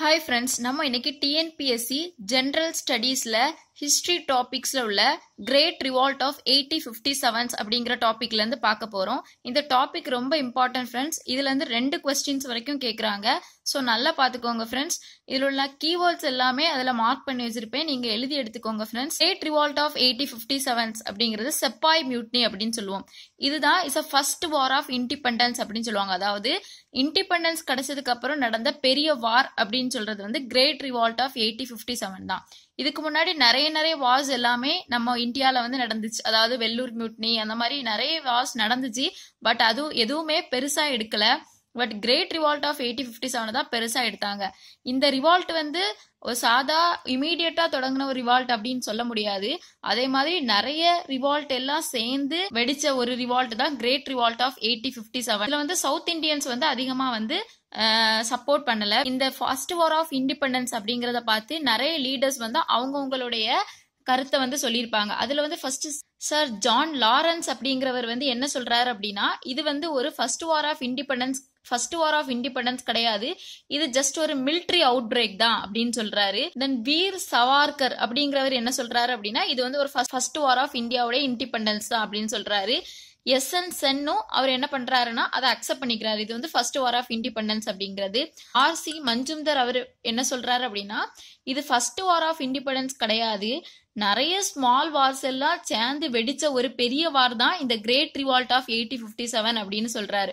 Hi friends, நம்ம இன்னைக்கு TNPSC General Studiesல History Topicsல உள்ள Great Revolt of 1857 அப்படிங்கற டாபிக்ல இருந்து பார்க்க போறோம். இந்த டாபிக் ரொம்ப இம்பார்ட்டன்ட் फ्रेंड्स. இதுல இருந்து ரெண்டு क्वेश्चंस வரைக்கும் கேக்குறாங்க. சோ நல்லா பாத்துக்கோங்க फ्रेंड्स. இதுல உள்ள கீவேர்ட்ஸ் எல்லாமே அதல மார்க் பண்ணி வச்சிருப்பேன். நீங்க எழுதி எடுத்துக்கோங்க फ्रेंड्स. Great Revolt of 1857 அப்படிங்கிறது செப்பாய் மியூட்னி அப்படினு சொல்லுவோம். இதுதான் is a first war of independence அப்படினு சொல்வாங்க. அதாவது இண்டிபெண்டன்ஸ் கிடைச்சதுக்கு அப்புறம் நடந்த பெரிய வார் அப்படினு சொல்றது வந்து Great Revolt of 1857 தான். இதுக்கு முன்னாடி நிறைய நிறைய வார்ஸ் எல்லாமே நம்ம இந்தியால வந்து நடந்துச்சு. அதாவது வெள்ளூர் மியூட்னி அந்த மாதிரி நிறைய வார்ஸ் நடந்துச்சு. பட் அது எதுவுமே பெருசா எடுக்கல. பட் Great Revolt of 1857 தான் பெருசா எடுத்தாங்க. இந்த ரிவால்ட் வந்து ஒரு சாதா இமீடியட்டா தொடங்கின ஒரு ரிவால்ட் அப்படின்னு சொல்ல முடியாது. அதே மாதிரி நிறைய ரிவால்ட் எல்லாம் சேர்ந்து வெடிச்ச ஒரு ரிவால்ட் தான் Great Revolt of 1857. இதுல வந்து சவுத் இந்தியன்ஸ் வந்து அதிகமா வந்து சப்போர்ட் பண்ணல. இந்த ஃபர்ஸ்ட் வார் ஆஃப் இண்டிபெண்டன்ஸ் அப்படிங்கறத பார்த்து நிறைய லீடர்ஸ் வந்து அவங்கவுங்களுடைய கருத்தை வந்து சொல்லியிருப்பாங்க. அதுல வந்து ஃபர்ஸ்ட் சர் ஜான் லாரன்ஸ் அப்படிங்கிறவர் வந்து என்ன சொல்றாரு அப்படின்னா, இது வந்து ஒரு ஃபர்ஸ்ட் வார் ஆஃப் இண்டிபெண்டன்ஸ் கிடையாது, இது ஜஸ்ட் ஒரு மிலிட்டரி அவுட் பிரேக் தான் அப்படின்னு சொல்றாரு. தென் வீர் சவார்கர் அப்படிங்கிறவர் என்ன சொல்றாரு அப்படின்னா, இது வந்து ஒரு ஃபர்ஸ்ட் வார் ஆஃப் இந்தியாவுடைய இண்டிபெண்டன்ஸ் தான் அப்படின்னு சொல்றாரு. எஸ்என் சென்னும் அவர் என்ன பண்றாருன்னா அதை அக்செப்ட் பண்ணிக்கிறாரு, இது வந்து ஃபர்ஸ்ட் வார் ஆஃப் இண்டிபெண்டன்ஸ் அப்படிங்கிறது. R.C. மஞ்சும்தர் அவர் என்ன சொல்றாரு அப்படின்னா, இது ஃபர்ஸ்ட் வார் ஆஃப் இண்டிபெண்டன்ஸ் கிடையாது, நிறைய ஸ்மால் வார்ஸ் எல்லாம் சேர்ந்து வெடிச்ச ஒரு பெரிய வார் தான் இந்த கிரேட் ரிவால்ட் ஆஃப் 1857 அப்படின்னு சொல்றாரு.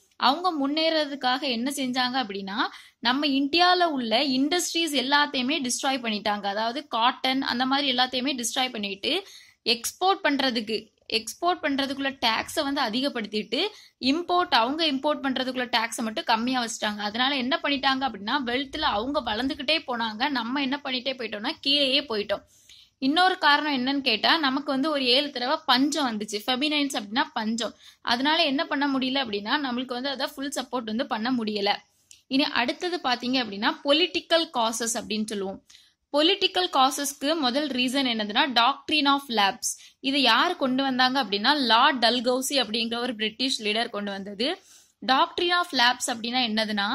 அவங்க முன்னேறதுக்காக என்ன செஞ்சாங்க அப்படின்னா, நம்ம இந்தியால உள்ள இண்டஸ்ட்ரீஸ் எல்லாத்தையுமே டிஸ்ட்ராய் பண்ணிட்டாங்க. அதாவது காட்டன் அந்த மாதிரி எல்லாத்தையுமே டிஸ்ட்ராய் பண்ணிட்டு எக்ஸ்போர்ட் பண்றதுக்குள்ள டாக்ஸை வந்து அதிகப்படுத்திட்டு அவங்க இம்போர்ட் பண்றதுக்குள்ள டாக்ஸை மட்டும் கம்மியா வச்சுட்டாங்க. அதனால என்ன பண்ணிட்டாங்க அப்படின்னா வெல்த்ல அவங்க வளர்ந்துகிட்டே போனாங்க, நம்ம என்ன பண்ணிட்டே போயிட்டோம்னா கீழேயே போயிட்டோம். இன்னொரு காரணம் என்னன்னு கேட்டா, நமக்கு வந்து ஒரு 7 தடவை பஞ்சம் வந்துச்சு, ஃபெமினைன்ஸ் அப்படின்னா பஞ்சம். அதனால என்ன பண்ண முடியல அப்படின்னா நம்மளுக்கு வந்து அதை ஃபுல் சப்போர்ட் வந்து பண்ண முடியல. இனி அடுத்தது பாத்தீங்க அப்படின்னா பொலிட்டிக்கல் காசஸ் அப்படின்னு சொல்லுவோம். பொலிட்டிக்கல் காசஸ்க்கு முதல் ரீசன் என்னதுன்னா டாக்ட்ரின் ஆஃப் லேப்ஸ். இது யார் கொண்டு வந்தாங்க அப்படின்னா லார்ட் டல்கௌசி அப்படிங்கிற ஒரு பிரிட்டிஷ் லீடர் கொண்டு வந்தது. டாக்ட்ரின் ஆஃப் லேப்ஸ் அப்படின்னா என்னதுன்னா,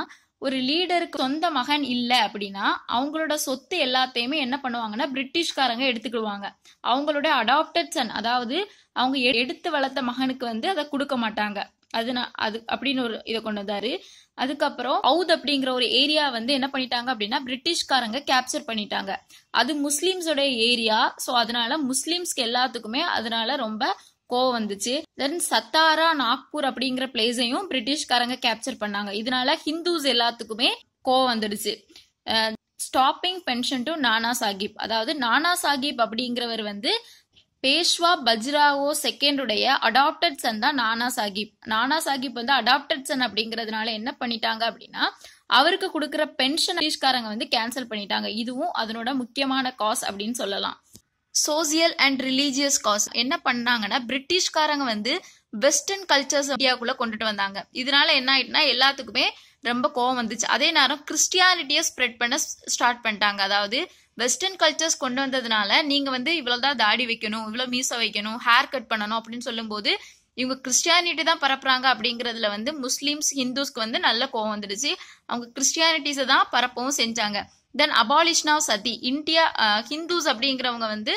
ஒரு லீடருக்கு சொந்த மகன் இல்ல அப்படின்னா அவங்களோட சொத்து எல்லாத்தையுமே என்ன பண்ணுவாங்கன்னா பிரிட்டிஷ்காரங்க எடுத்துக்கிடுவாங்க. அவங்களோட அடாப்டட் சன், அதாவது அவங்க எடுத்து வளர்த்த மகனுக்கு வந்து அதை கொடுக்க மாட்டாங்க. அது அப்படின்னு ஒரு இதை கொண்டு வந்தாரு. அதுக்கப்புறம் அவுத் அப்படிங்கிற ஒரு ஏரியா வந்து என்ன பண்ணிட்டாங்க அப்படின்னா பிரிட்டிஷ்காரங்க கேப்சர் பண்ணிட்டாங்க. அது முஸ்லிம்ஸோட ஏரியா. சோ அதனால முஸ்லிம்ஸ்க்கு எல்லாத்துக்குமே அதனால ரொம்ப கோவம் வந்துச்சு. தென் சத்தாரா நாக்பூர் அப்படிங்கிற பிளேஸையும் பிரிட்டிஷ்காரங்க கேப்சர் பண்ணாங்க. இதனால ஹிந்துஸ் எல்லாத்துக்குமே கோவம் வந்துடுச்சு. Stopping pension to Nana Sahib, அதாவது நானா சாஹிப் அப்படிங்கிறவர் வந்து பேஷ்வா பஜ்ராவோ செகண்டுடைய அடாப்டட் சன் தான் நானா சாஹிப். நானா சாஹிப் வந்து அடாப்டட் சன் அப்படிங்கறதுனால என்ன பண்ணிட்டாங்க அப்படின்னா அவருக்கு கொடுக்கற பென்ஷன் பிரிட்டிஷ்காரங்க வந்து கேன்சல் பண்ணிட்டாங்க. இதுவும் அதனோட முக்கியமான காஸ் அப்படின்னு சொல்லலாம். சோசியல் அண்ட் ரிலீஜியஸ் காஸ் என்ன பண்ணாங்கன்னா, பிரிட்டிஷ்காரங்க வந்து வெஸ்டர்ன் கல்ச்சர்ஸ் இந்தியாவுக்குள்ள கொண்டுட்டு வந்தாங்க. இதனால என்ன ஆயிட்டுனா எல்லாத்துக்குமே ரொம்ப கோவம் வந்துச்சு. அதே நேரம் கிறிஸ்டியானிட்டியை ஸ்ப்ரெட் பண்ண ஸ்டார்ட் பண்ணிட்டாங்க. அதாவது வெஸ்டர்ன் கல்ச்சர்ஸ் கொண்டு வந்ததுனால நீங்க வந்து இவ்வளவுதான் தாடி வைக்கணும், இவ்வளவு மீசை வைக்கணும், ஹேர் கட் பண்ணணும் அப்படின்னு சொல்லும் போது இவங்க கிறிஸ்டியானிட்டி தான் பரப்புறாங்க அப்படிங்கறதுல வந்து முஸ்லிம்ஸ் ஹிந்துஸ்க்கு வந்து நல்ல கோவம் வந்துடுச்சு. அவங்க கிறிஸ்டியானிட்டிஸை தான் பரப்பவும் செஞ்சாங்க. Then abolition of sati, India Hindus அப்படிங்கிறவங்க வந்து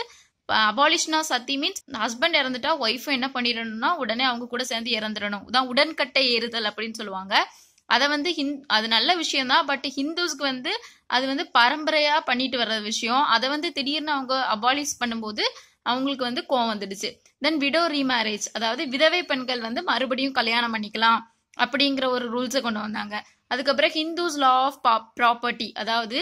abolition of sati means husband இறந்துட்டா ஒய்ஃபும் என்ன பண்ணிடணும்னா உடனே அவங்க கூட சேர்ந்து இறந்துடணும், இதான் உடன்கட்டை ஏறுதல் அப்படின்னு சொல்லுவாங்க. அதை வந்து அது நல்ல விஷயம் தான், பட் ஹிந்துஸ்க்கு வந்து அது வந்து பரம்பரையா பண்ணிட்டு வர்ற விஷயம். அதை வந்து திடீர்னு அவங்க அபாலிஷ் பண்ணும்போது அவங்களுக்கு வந்து கோவம் வந்துடுச்சு. தென் விடோ ரீமேரேஜ், அதாவது விதவை பெண்கள் வந்து மறுபடியும் கல்யாணம் பண்ணிக்கலாம் அப்படிங்கிற ஒரு ரூல்ஸை கொண்டு வந்தாங்க. அதுக்கப்புறம் ஹிந்துஸ் லா ஆஃப் ப்ராப்பர்ட்டி, அதாவது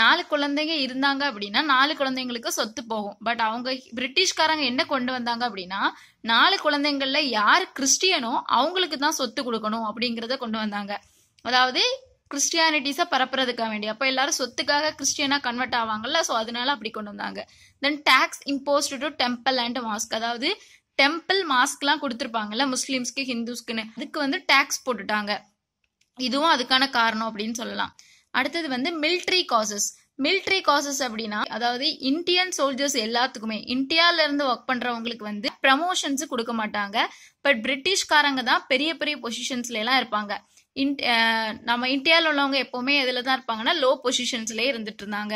4 குழந்தைங்க இருந்தாங்க அப்படின்னா 4 குழந்தைங்களுக்கு சொத்து போகும். பட் அவங்க பிரிட்டிஷ்காரங்க என்ன கொண்டு வந்தாங்க அப்படின்னா 4 குழந்தைங்கள்ல யார் கிறிஸ்டியனோ அவங்களுக்கு தான் சொத்து கொடுக்கணும் அப்படிங்கறத கொண்டு வந்தாங்க. அதாவது Christianity is a parapradakavandi. Appa ellaru sothukkaga Christiana convert avangalla. So adanal appadi kondu vandanga. Then tax imposed to temple and mosque. Adavadhu temple mosque la kuduthirpaangala Muslims ku Hindus ku adukku vandu tax potutanga. Idhuvum adukana kaaranam appdin sollalam. Aduthathu vandu military causes. Military causes அப்படினா அதாவது Indian soldiers எல்லாத்துக்குமே இந்தியால இருந்து work பண்றவங்களுக்கு வந்து promotions கொடுக்க மாட்டாங்க. But British காரங்க தான் பெரிய பெரிய பொசிஷன்ஸ்ல எல்லாம் இருப்பாங்க. நம்ம இந்தியால உள்ளவங்க எப்பவுமே எதில தான் இருப்பாங்கன்னா லோ பொசிஷன்ஸ்லயே இருந்துட்டு இருந்தாங்க.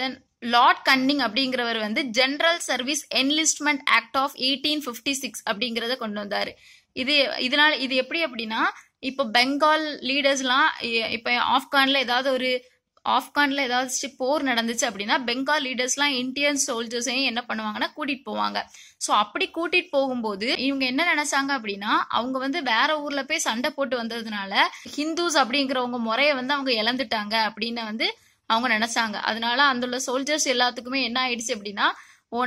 தென் லார்ட் கன்னிங் அப்படிங்கறவர் வந்து general service enlistment act of 1856 அப்படிங்கறத கொண்டு வந்தாரு. இது எப்படி அப்படினா இப்ப பெங்கால் லீடர்ஸ்லாம் இப்ப ஆப்கான்ல ஏதாவது ஒரு ஆப்கான்ல ஏதாவது போர் நடந்துச்சு அப்படின்னா பெங்கால் லீடர்ஸ்லாம் இந்தியன் சோல்ஜர்ஸையும் என்ன பண்ணுவாங்கன்னா கூட்டிட்டு போவாங்க. ஸோ அப்படி கூட்டிட்டு போகும்போது இவங்க என்ன நினைச்சாங்க அப்படின்னா அவங்க வந்து வேற ஊர்ல போய் சண்டை போட்டு வந்ததுனால ஹிந்துஸ் அப்படிங்கிறவங்க முறைய வந்து அவங்க இழந்துட்டாங்க அப்படின்னு வந்து அவங்க நினைச்சாங்க. அதனால அந்த சோல்ஜர்ஸ் எல்லாத்துக்குமே என்ன ஆயிடுச்சு அப்படின்னா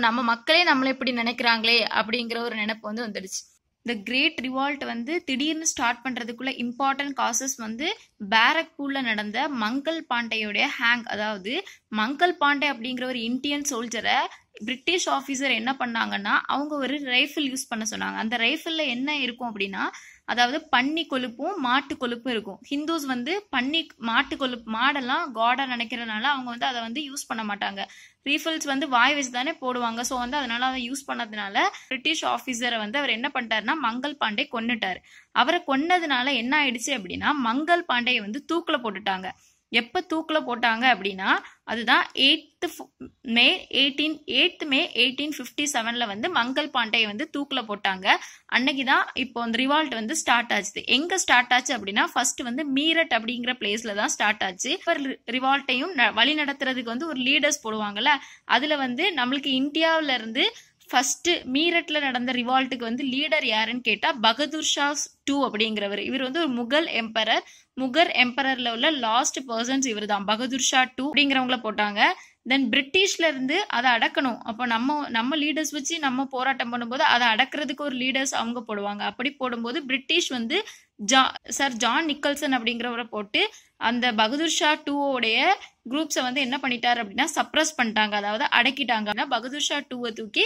நம்ம மக்களே நம்மள எப்படி நினைக்கிறாங்களே அப்படிங்கிற ஒரு நினைப்பு வந்து வந்துடுச்சு. The Great Revolt வந்து திடீர்னு ஸ்டார்ட் பண்றதுக்குள்ள இம்பார்ட்டன்ட் காசஸ் வந்து பேரக்பூர்ல நடந்த மங்கள் பாண்டேயோட ஹேங், அதாவது மங்கள் பாண்டே அப்படிங்கிற ஒரு இந்தியன் சோல்ஜரை பிரிட்டிஷ் ஆஃபீஸர் என்ன பண்ணாங்கன்னா அவங்க ஒரு ரைஃபிள் யூஸ் பண்ண சொன்னாங்க. அந்த ரைஃபிள்ல என்ன இருக்கும் அப்படின்னா அதாவது பன்னி கொழுப்பும் மாட்டு கொழுப்பும் இருக்கும். ஹிந்துஸ் வந்து பன்னி மாட்டு கொழுப்பு மாடெல்லாம் காடா நினைக்கிறதுனால அவங்க வந்து அதை வந்து யூஸ் பண்ண மாட்டாங்க. ரீஃபில்ஸ் வந்து வாய் வச்சு தானே போடுவாங்க. ஸோ வந்து அதனால அதை யூஸ் பண்ணதுனால பிரிட்டிஷ் ஆஃபீஸரை வந்து அவர் என்ன பண்ணிட்டாருன்னா மங்கள் பாண்டே கொன்னுட்டாரு. அவரை கொன்னதுனால என்ன ஆயிடுச்சு அப்படின்னா மங்கள் பாண்டேயை வந்து தூக்கில போட்டுட்டாங்க. எப்ப தூக்குல போட்டாங்க அப்படின்னா அதுதான் 8th May 1857 வந்து மங்கள் பாண்டே வந்து தூக்குல போட்டாங்க. அன்னைக்குதான் இப்போ அந்த ரிவால்ட் வந்து ஸ்டார்ட் ஆச்சு. எங்க ஸ்டார்ட் ஆச்சு அப்படின்னா ஃபர்ஸ்ட் வந்து மீரட் அப்படிங்கிற பிளேஸ்ல தான் ஸ்டார்ட் ஆச்சு. ரிவால்ட்டையும் வழி நடத்துறதுக்கு வந்து ஒரு லீடர்ஸ் போடுவாங்கல்ல, அதுல வந்து நம்மளுக்கு இந்தியாவில இருந்து ஃபர்ஸ்ட் மீரட்ல நடந்த ரிவால்ட்டுக்கு வந்து லீடர் யாருன்னு கேட்டா பகதூர் ஷா II அப்படிங்கிறவர். இவர் வந்து ஒரு முகல் எம்பரர்ல உள்ள லாஸ்ட் பர்சன்ஸ் இவர் தான் பகதூர் ஷா II அப்படிங்கிறவங்கள போட்டாங்க. தென் பிரிட்டிஷ்ல இருந்து அதை அடக்கணும். அப்போ நம்ம லீடர்ஸ் வச்சு நம்ம போராட்டம் பண்ணும்போது அதை அடக்கிறதுக்கு ஒரு லீடர்ஸ் அவங்க போடுவாங்க. அப்படி போடும்போது பிரிட்டிஷ் வந்து சர் ஜான் நிக்கல்சன் அப்படிங்கிறவரை போட்டு அந்த பகதூர் ஷா II உடைய குரூப்ஸை வந்து என்ன பண்ணிட்டாரு அப்படின்னா சப்ரஸ் பண்ணிட்டாங்க, அதாவது அடக்கிட்டாங்க. பகதூர் ஷா II தூக்கி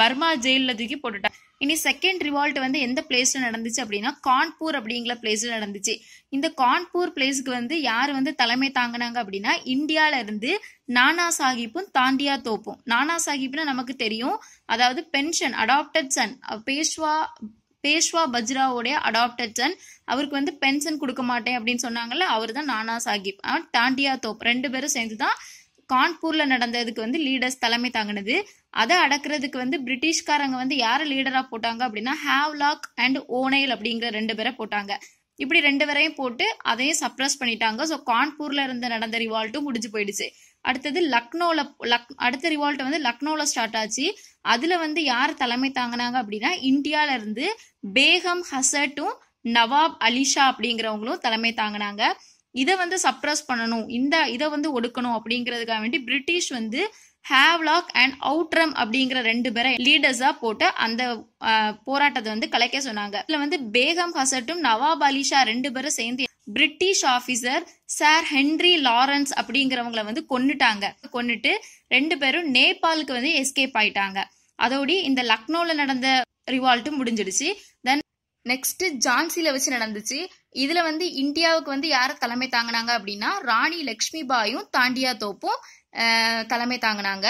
பர்மா ஜெயில தூக்கி போட்டுட்டாங்க. இனி செகண்ட் ரிவால்ட் வந்து எந்த பிளேஸ்ல நடந்துச்சு அப்படின்னா கான்பூர் அப்படிங்கிற பிளேஸ்ல நடந்துச்சு. இந்த கான்பூர் பிளேஸ்க்கு வந்து யார் வந்து தலைமை தாங்கினாங்க அப்படின்னா இந்தியால இருந்து நானா சாஹிப்பும் தாண்டியா தோப்பும். நானா சாஹிப்னா நமக்கு தெரியும், அதாவது pension adopted son Peshwa Baji ராவோடைய அடாப்டட் சன். அவருக்கு வந்து பென்ஷன் கொடுக்க மாட்டேன் அப்படின்னு சொன்னாங்கல்ல, அவர் தான் நானா சாஹிப். டாண்டியா தோப் ரெண்டு பேரும் சேர்ந்துதான் கான்பூர்ல நடந்ததுக்கு வந்து லீடர்ஸ் தலைமை தாங்கினது. அதை அடக்கிறதுக்கு வந்து பிரிட்டிஷ்காரங்க வந்து யாரை லீடரா போட்டாங்க அப்படின்னா ஹேவ்லாக் அண்ட் ஓனைல் அப்படிங்கிற ரெண்டு பேரை போட்டாங்க. இப்படி ரெண்டு பேரையும் போட்டு அதையும் சப்ரஸ் பண்ணிட்டாங்க. ஸோ கான்பூர்ல இருந்து நடந்த ரிவால்ட்டும் முடிஞ்சு போயிடுச்சு. அடுத்தது அடுத்த ரிவால்ட் வந்து லக்னோல ஸ்டார்ட் ஆச்சு. அதுல வந்து யார் தலைமை தாங்கினாங்க அப்படின்னா இந்தியால இருந்து பேகம் ஹசட்டும் நவாப் அலிஷா அப்படிங்கிறவங்களும் தலைமை தாங்கினாங்க. இதை வந்து சப்ரஸ் பண்ணணும், இதை வந்து ஒடுக்கணும் அப்படிங்கிறதுக்காக வேண்டி பிரிட்டிஷ் வந்து ஹேவ்லாக் அண்ட் அவுட்ரம் அப்படிங்கிற ரெண்டு பேரை லீடர்ஸா போட்டு அந்த போராட்டத்தை வந்து கலைக்க சொன்னாங்க. இதுல வந்து பேகம் ஹசட்டும் நவாப் அலிஷா ரெண்டு பேரும் சேர்ந்து British officer sir Henry Lawrence அப்படிங்கிறவங்களை வந்து கொன்னுட்டு ரெண்டு பேரும் நேபாளுக்கு வந்து எஸ்கேப் ஆயிட்டாங்க. அதோட இந்த லக்னோல நடந்த ரிவால்ட்டும் முடிஞ்சிடுச்சு. தென் நெக்ஸ்ட் ஜான்சில வச்சு நடந்துச்சு. இதுல வந்து இந்தியாவுக்கு வந்து யார தலைமை தாங்கினாங்க அப்படின்னா ராணி லக்ஷ்மிபாயும் தாண்டியா தோப்பும் தலைமை தாங்கினாங்க.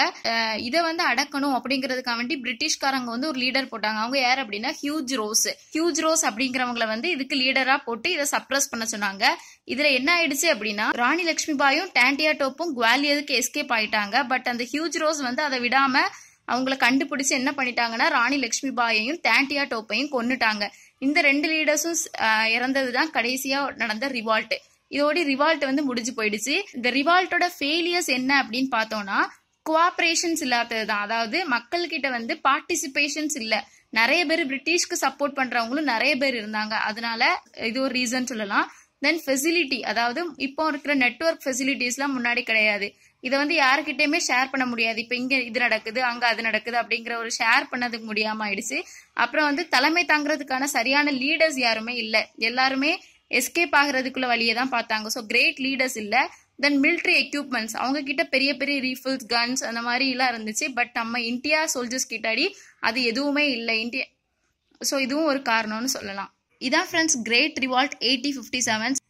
இதை வந்து அடக்கணும் அப்படிங்கறதுக்காக வேண்டி பிரிட்டிஷ்காரங்க வந்து ஒரு லீடர் போட்டாங்க. அவங்க யார் அப்படின்னா ஹியூஜ் ரோஸ் அப்படிங்கிறவங்களை வந்து இதுக்கு லீடரா போட்டு இதை சப்ரஸ் பண்ண சொன்னாங்க. இதுல என்ன ஆயிடுச்சு அப்படின்னா ராணி லக்ஷ்மிபாயும் டாண்டியா டோப்பும் குவாலியருக்கு எஸ்கேப் ஆயிட்டாங்க. பட் அந்த ஹியூஜ் ரோஸ் வந்து அதை விடாம அவங்களை கண்டுபிடிச்சு என்ன பண்ணிட்டாங்கன்னா ராணி லக்ஷ்மிபாயையும் டாண்டியா டோப்பையும் கொன்னுட்டாங்க. இந்த ரெண்டு லீடர்ஸும் இறந்ததுதான் கடைசியா நடந்த ரிவால்ட். இதோட ரிவால்ட் வந்து முடிஞ்சு போயிடுச்சு. இந்த ரிவால்ட்டோட ஃபெயிலியர்ஸ் என்ன அப்படின்னு பார்த்தோம்னா கோஆபரேஷன்ஸ் இல்லாதது தான், அதாவது மக்கள் கிட்ட வந்து பார்ட்டிசிபேஷன்ஸ் இல்ல. நிறைய பேர் பிரிட்டிஷ்க்கு சப்போர்ட் பண்றவங்களும் நிறைய பேர் இருந்தாங்க. அதனால இது ஒரு ரீசன் சொல்லலாம். தென் ஃபெசிலிட்டி, அதாவது இப்போ இருக்கிற நெட்வொர்க் ஃபெசிலிட்டிஸ் எல்லாம் முன்னாடி கிடையாது. இதை வந்து யாருக்கிட்டயுமே ஷேர் பண்ண முடியாது. இப்ப இங்க இது நடக்குது அங்க அது நடக்குது அப்படிங்கிற ஒரு ஷேர் பண்ணதுக்கு முடியாம ஆயிடுச்சு. அப்புறம் வந்து தலைமை தாங்கிறதுக்கான சரியான லீடர்ஸ் யாருமே இல்ல. எல்லாருமே escape ஆகிறதுக்குள்ள வழியே தான் பார்த்தாங்க. ஸோ கிரேட் லீடர்ஸ் இல்லை. தென் மிலிட்ரி எக்யூப்மெண்ட்ஸ் அவங்க கிட்ட பெரிய பெரிய ரீஃபில்ஸ் கன்ஸ் அந்த மாதிரிலாம் இருந்துச்சு. பட் நம்ம இந்தியா சோல்ஜர்ஸ் கிட்டாடி அது எதுவுமே இல்லை இந்தியா. ஸோ இதுவும் ஒரு காரணம்னு சொல்லலாம். இதான் ஃப்ரெண்ட்ஸ் கிரேட் ரிவால்ட் 1857.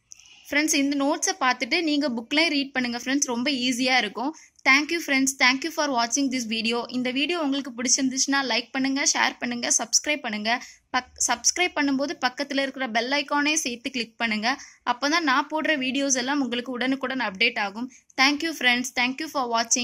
ஃப்ரெண்ட்ஸ் இந்த நோட்ஸை பார்த்துட்டு நீங்கள் புக்லேயே ரீட் பண்ணுங்கள் ஃப்ரெண்ட்ஸ், ரொம்ப ஈஸியாக இருக்கும். தேங்க்யூ ஃப்ரெண்ட்ஸ், தேங்க்யூ ஃபார் வாட்சிங் திஸ் வீடியோ. இந்த வீடியோ உங்களுக்கு பிடிச்சிருந்துச்சுன்னா லைக் பண்ணுங்கள், ஷேர் பண்ணுங்கள், சப்ஸ்கிரைப் பண்ணுங்கள். சப்ஸ்கிரைப் பண்ணும்போது பக்கத்தில் இருக்கிற பெல் ஐக்கானே சேர்த்து கிளிக் பண்ணுங்கள். அப்போ தான் நான் போடுற வீடியோஸ் எல்லாம் உங்களுக்கு உடனுக்குடன் அப்டேட் ஆகும். தேங்க்யூ ஃப்ரெண்ட்ஸ், தேங்க்யூ ஃபார் வாட்சிங்.